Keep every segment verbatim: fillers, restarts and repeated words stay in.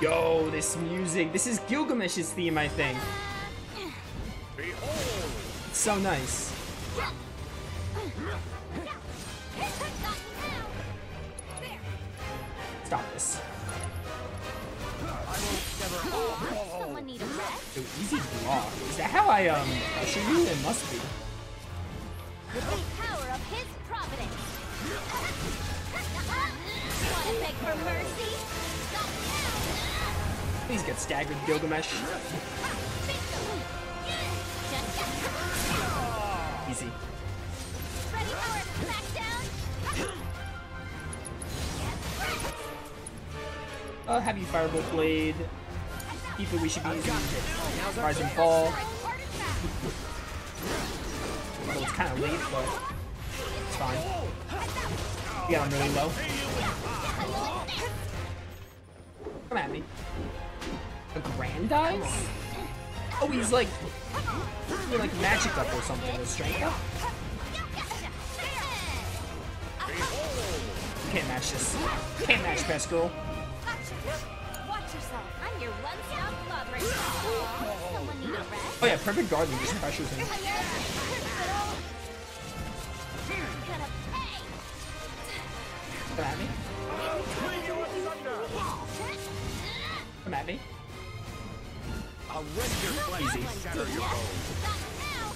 Yo, this music. This is Gilgamesh's theme, I think. It's so nice. Stop this. So easy block. Is that how I um pressure you? It must be. With the power of his providence. Wanna beg for mercy? Stop now. Please get staggered, Gilgamesh. Easy. Ready for a smackdown? Uh, have you Firebolt Blade? People we should be using Rise and Fall. Well, it's kind of late, but it's fine. You got him really low. Come at me. Aggrandize? Oh, he's like, he's like magic up or something, or strength up. Can't match this. Can't match best girl. I'm your one-stop lover. Someone need a rest? Oh yeah, perfect guard just pressures him. Come at me. Come at me. Easy.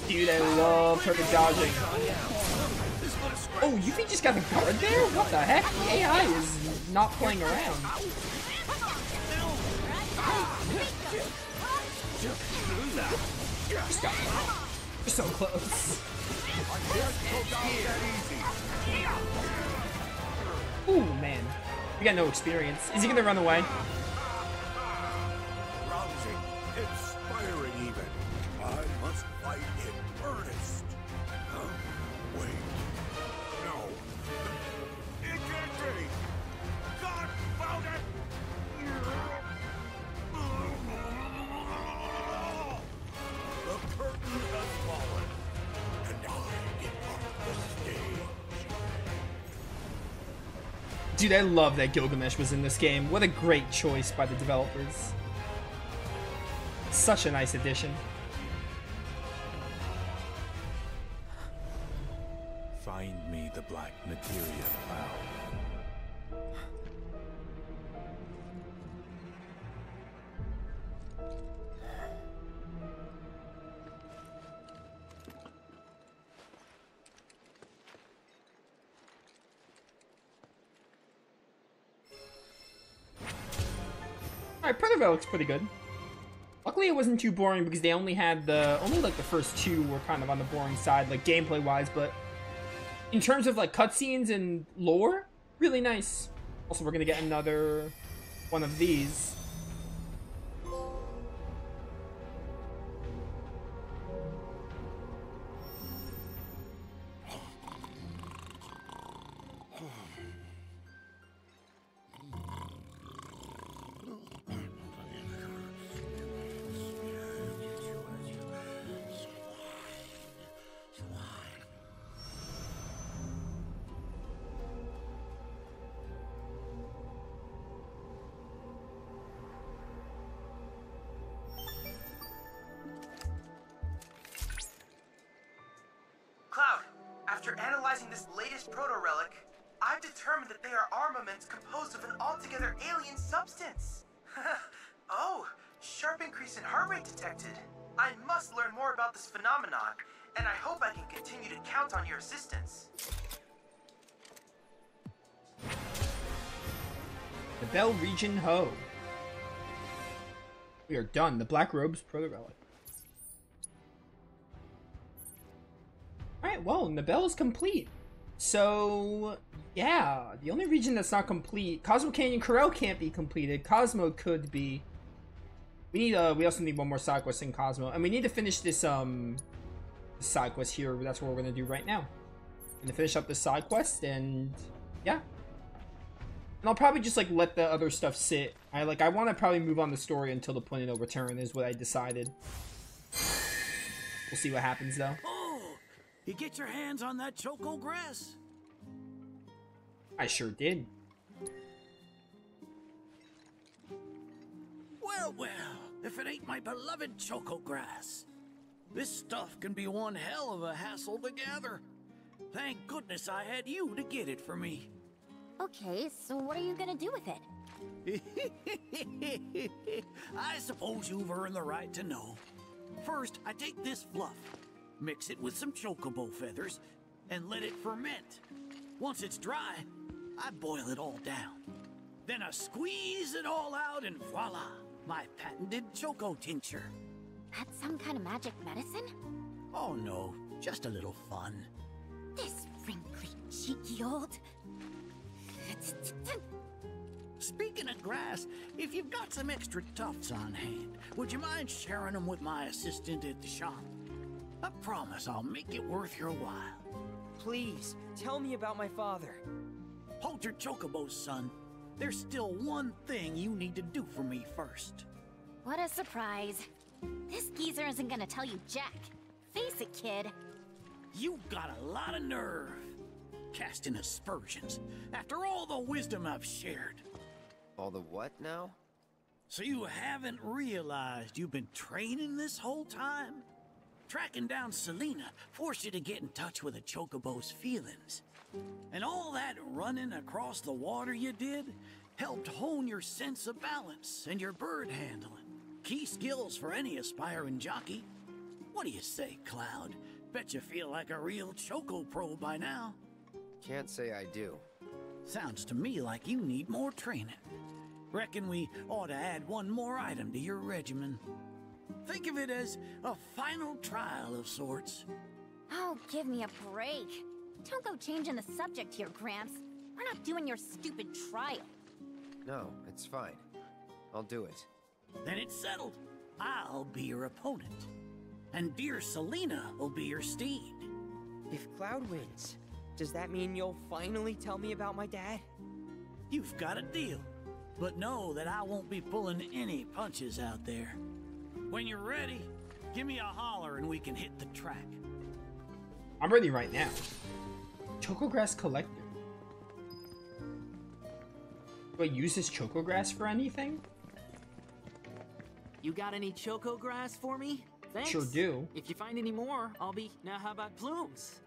Dude, I love perfect dodging. Oh, you think you just got the guard there? What the heck? The A I is not playing around. Stop. You're so close. Ooh, man. We got no experience. Is he gonna run away? Rousing, inspiring even. I must fight in earnest. Huh? Wait. No. It can't be. God found it. Dude, I love that Gilgamesh was in this game. What a great choice by the developers. Such a nice addition. Find me the Black Materia cloud. Alright, proto-relic's pretty good. Luckily it wasn't too boring because they only had the, only like the first two were kind of on the boring side, like gameplay wise, but in terms of like cutscenes and lore, really nice. Also, we're gonna get another one of these. After analyzing this latest proto-relic, I've determined that they are armaments composed of an altogether alien substance. Oh, sharp increase in heart rate detected. I must learn more about this phenomenon, and I hope I can continue to count on your assistance. The Bell Region Ho. We are done. The Black Robes proto-relic. Alright, well, Nibel is complete. So, yeah. The only region that's not complete... Cosmo Canyon Corel can't be completed. Cosmo could be. We need. Uh, we also need one more side quest in Cosmo. And we need to finish this um side quest here. That's what we're going to do right now. I'm going to finish up this side quest and... Yeah. And I'll probably just, like, let the other stuff sit. I, like, I want to probably move on the story until the point of no return is what I decided. We'll see what happens, though. You get your hands on that choco grass? I sure did. Well, well, if it ain't my beloved choco grass. This stuff can be one hell of a hassle to gather. Thank goodness I had you to get it for me. Okay, so what are you gonna do with it? I suppose you've earned the right to know. First, I take this fluff, mix it with some chocobo feathers, and let it ferment. Once it's dry, I boil it all down. Then I squeeze it all out and voila, my patented choco tincture. That's some kind of magic medicine? Oh no, just a little fun. This wrinkly, cheeky old... Speaking of grass, if you've got some extra tufts on hand, would you mind sharing them with my assistant at the shop? I promise I'll make it worth your while. Please, tell me about my father. Hold your chocobos, son. There's still one thing you need to do for me first. What a surprise. This geezer isn't gonna tell you jack. Face it, kid. You've got a lot of nerve. Casting aspersions after all the wisdom I've shared. All the what now? So you haven't realized you've been training this whole time? Tracking down Selena forced you to get in touch with a chocobo's feelings. And all that running across the water you did helped hone your sense of balance and your bird handling. Key skills for any aspiring jockey. What do you say, Cloud? Bet you feel like a real choco pro by now. Can't say I do. Sounds to me like you need more training. Reckon we ought to add one more item to your regimen. Think of it as a final trial of sorts. Oh, give me a break. Don't go changing the subject here, Gramps. We're not doing your stupid trial. No, it's fine. I'll do it. Then it's settled. I'll be your opponent. And dear Selena will be your steed. If Cloud wins, does that mean you'll finally tell me about my dad? You've got a deal. But know that I won't be pulling any punches out there. When you're ready, give me a holler and we can hit the track. I'm ready right now. Chocograss Collector. Do I use this chocograss for anything? You got any chocograss for me? Thanks. Sure do. If you find any more, I'll be... Now how about plumes?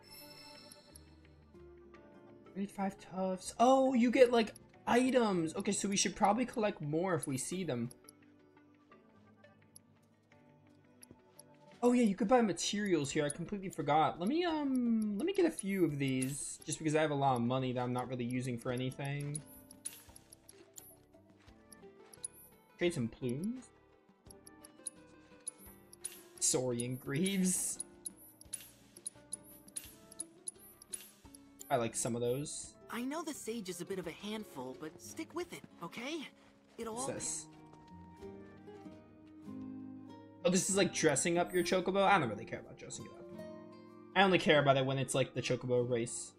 thirty-five tufts. Oh, you get like items. Okay, so we should probably collect more if we see them. Oh yeah, you could buy materials here. I completely forgot. Let me um, let me get a few of these just because I have a lot of money that I'm not really using for anything. Trade some plumes. Saurian greaves. I like some of those. I know the sage is a bit of a handful, but stick with it, okay? It'll all. Oh, this is like dressing up your chocobo? I don't really care about dressing it up. I only care about it when it's like the chocobo race.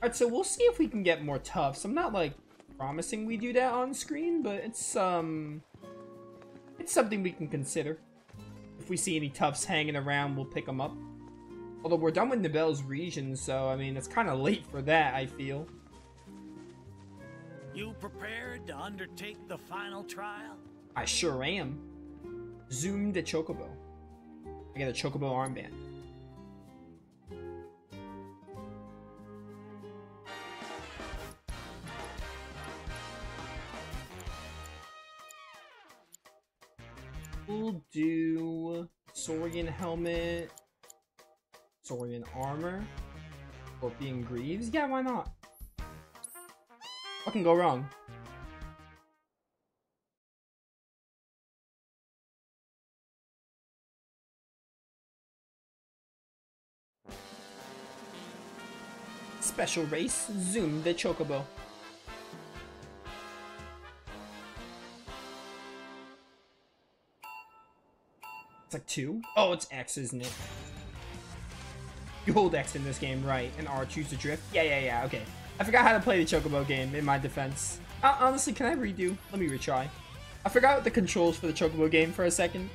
Alright, so we'll see if we can get more tufts. I'm not like promising we do that on screen, but it's um... it's something we can consider. If we see any tufts hanging around, we'll pick them up. Although we're done with Nibel's region, so I mean, it's kind of late for that, I feel. You prepared to undertake the final trial? I sure am. Zoom to chocobo. I get a chocobo armband. We'll do saurian helmet, saurian armor, Orphean greaves. Yeah, why not? What can go wrong? Special race, zoom the chocobo. It's like two? Oh, it's X, isn't it? You hold X in this game, right? And R, choose to drift? Yeah, yeah, yeah, okay. I forgot how to play the chocobo game, in my defense. Uh, honestly, can I redo? Let me retry. I forgot the controls for the chocobo game for a second.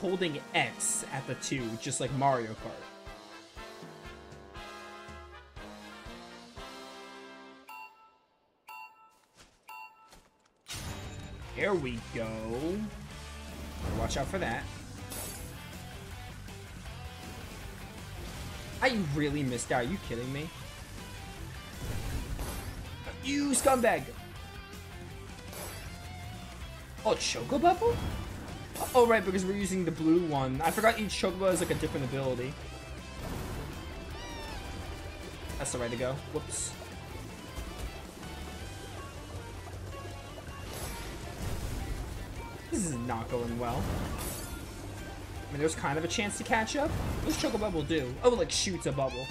Holding X at the two, just like Mario Kart. There we go. Watch out for that. I really missed out. Are you kidding me? You scumbag! Oh, Choco Bubble? Oh, right, because we're using the blue one. I forgot each Chocobo has like a different ability. That's the way to go. Whoops. This is not going well. I mean, there's kind of a chance to catch up. What's Chocobo will do? Oh, it, like, shoots a bubble.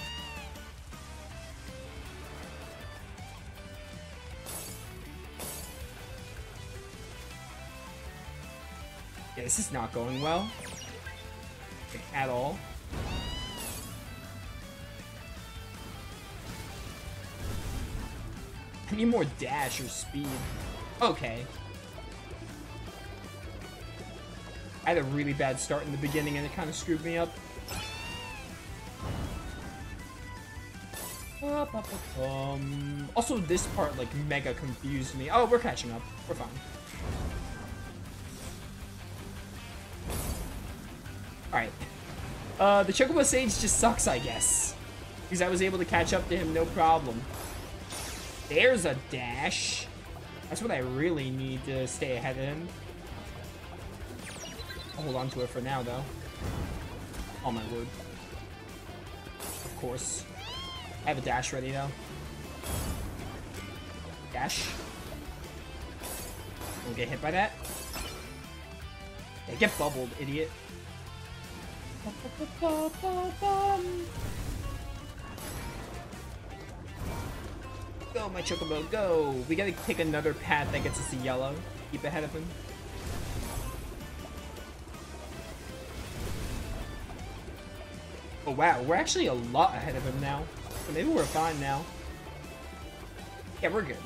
Yeah, this is not going well. Okay, at all. I need more dash or speed. Okay. I had a really bad start in the beginning and it kind of screwed me up. Um, also, this part, like, mega confused me. Oh, we're catching up. We're fine. Alright. Uh, the Chocobo Sage just sucks, I guess. Because I was able to catch up to him, no problem. There's a dash. That's what I really need to stay ahead of him. I'll hold on to it for now, though. Oh, my word. Of course. I have a dash ready, though. Dash. Don't get hit by that. Yeah, get bubbled, idiot. Go, my Chocobo, go! We gotta take another path that gets us to yellow. Keep ahead of him. Oh, wow, we're actually a lot ahead of him now. So maybe we're fine now. Yeah, we're good.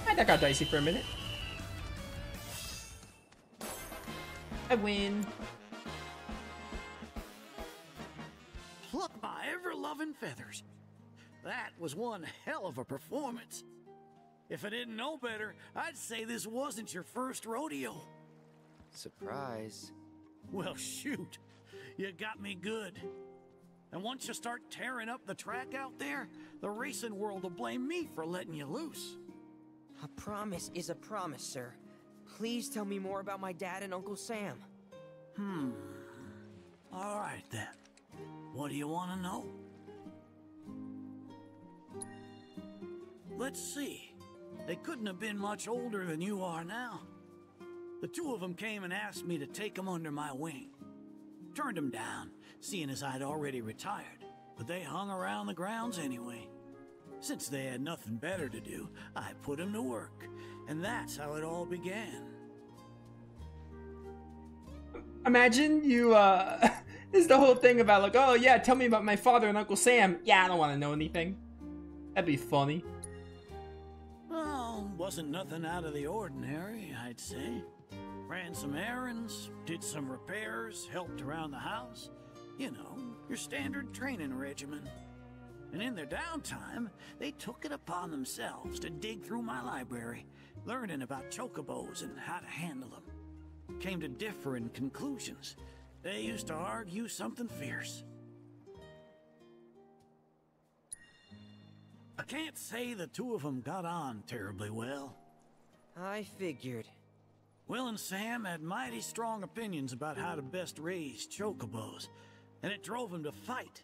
Alright, that got dicey for a minute. I win. Pluck my ever-loving feathers. That was one hell of a performance. If I didn't know better, I'd say this wasn't your first rodeo. Surprise. Well, shoot. You got me good. And once you start tearing up the track out there, the racing world will blame me for letting you loose. A promise is a promise, sir. Please tell me more about my dad and Uncle Sam. Hmm. All right, then. What do you want to know? Let's see. They couldn't have been much older than you are now. The two of them came and asked me to take them under my wing. Turned them down, seeing as I'd already retired. But they hung around the grounds anyway. Since they had nothing better to do, I put them to work. And that's how it all began. Imagine you, uh... this is the whole thing about, like, oh yeah, tell me about my father and Uncle Sam. Yeah, I don't want to know anything. That'd be funny. Well, wasn't nothing out of the ordinary, I'd say. Ran some errands, did some repairs, helped around the house. You know, your standard training regimen. And in their downtime, they took it upon themselves to dig through my library, learning about chocobos and how to handle them. Came to differing conclusions. They used to argue something fierce. I can't say the two of them got on terribly well. I figured. Will and Sam had mighty strong opinions about how to best raise chocobos, and it drove them to fight,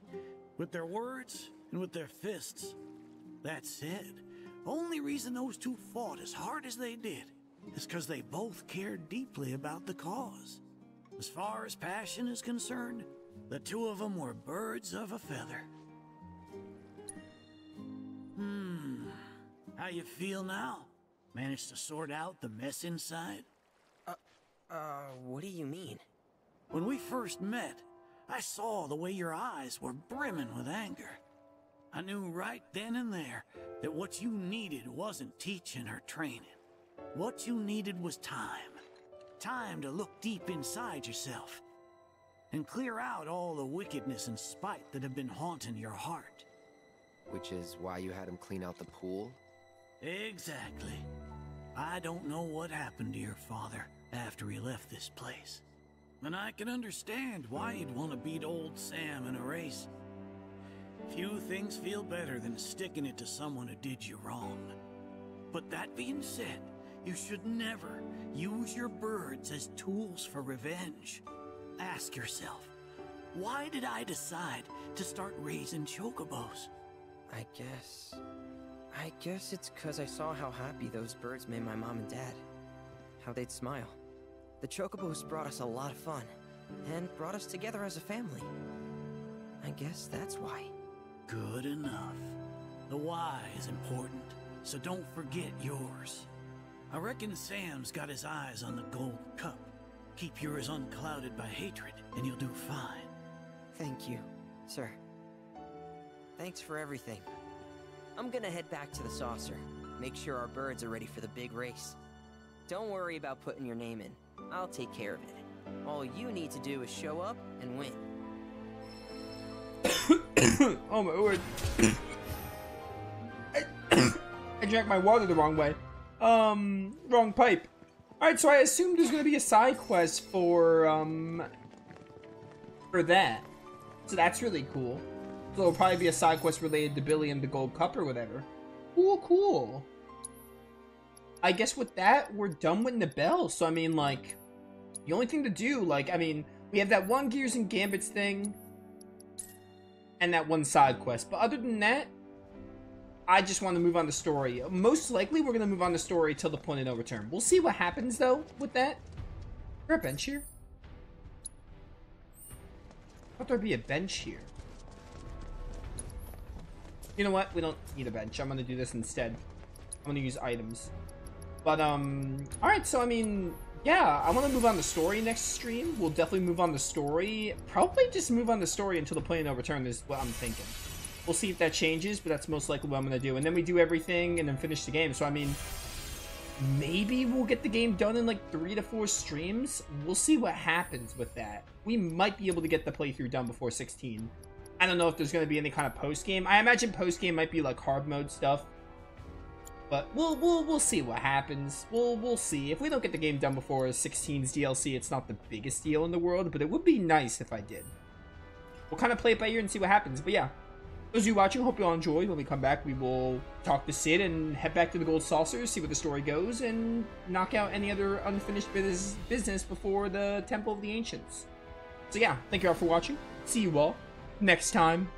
with their words and with their fists. That said, only reason those two fought as hard as they did is because they both cared deeply about the cause. As far as passion is concerned, the two of them were birds of a feather. Hmm, how you feel now? Managed to sort out the mess inside? Uh, uh, what do you mean? When we first met, I saw the way your eyes were brimming with anger. I knew right then and there that what you needed wasn't teaching or training. What you needed was time. Time to look deep inside yourself and clear out all the wickedness and spite that have been haunting your heart. Which is why you had him clean out the pool? Exactly. I don't know what happened to your father after he left this place. And I can understand why you'd want to beat old Sam in a race. Few things feel better than sticking it to someone who did you wrong. But that being said, you should never use your birds as tools for revenge. Ask yourself, why did I decide to start raising chocobos? I guess... I guess it's because I saw how happy those birds made my mom and dad. How they'd smile. The chocobos brought us a lot of fun, and brought us together as a family. I guess that's why. Good enough. The why is important, so don't forget yours. I reckon Sam's got his eyes on the Gold Cup. Keep yours unclouded by hatred, and you'll do fine. Thank you, sir. Thanks for everything. I'm gonna head back to the saucer. Make sure our birds are ready for the big race. Don't worry about putting your name in. I'll take care of it. All you need to do is show up and win. Oh my word. I, I drank my water the wrong way. Um, wrong pipe. Alright, so I assume there's gonna be a side quest for, um... for that. So that's really cool. So it'll probably be a side quest related to Billy and the Gold Cup or whatever. Cool, cool. I guess with that, we're done with Nibel. So, I mean, like, the only thing to do, like, I mean, we have that one Gears and Gambits thing. And that one side quest. But other than that, I just want to move on to story. Most likely, we're going to move on to story till the point of no return. We'll see what happens, though, with that. Is there a bench here? I thought there'd be a bench here. You know what? We don't need a bench. I'm gonna do this instead. I'm gonna use items. But, um... Alright, so, I mean... Yeah, I want to move on to story next stream. We'll definitely move on to story. Probably just move on to story until the point of no return is what I'm thinking. We'll see if that changes, but that's most likely what I'm gonna do. And then we do everything and then finish the game. So, I mean... Maybe we'll get the game done in, like, three to four streams. We'll see what happens with that. We might be able to get the playthrough done before sixteen. I don't know if there's going to be any kind of post-game. I imagine post-game might be like hard mode stuff. But we'll we'll we'll see what happens. We'll we'll see. If we don't get the game done before sixteen's D L C, it's not the biggest deal in the world, but it would be nice if I did. We'll kind of play it by ear and see what happens. But yeah. Those of you watching, hope you all enjoyed. When we come back, we will talk to Cid and head back to the Gold Saucers, see where the story goes, and knock out any other unfinished business business before the Temple of the Ancients. So yeah, thank you all for watching. See you all next time.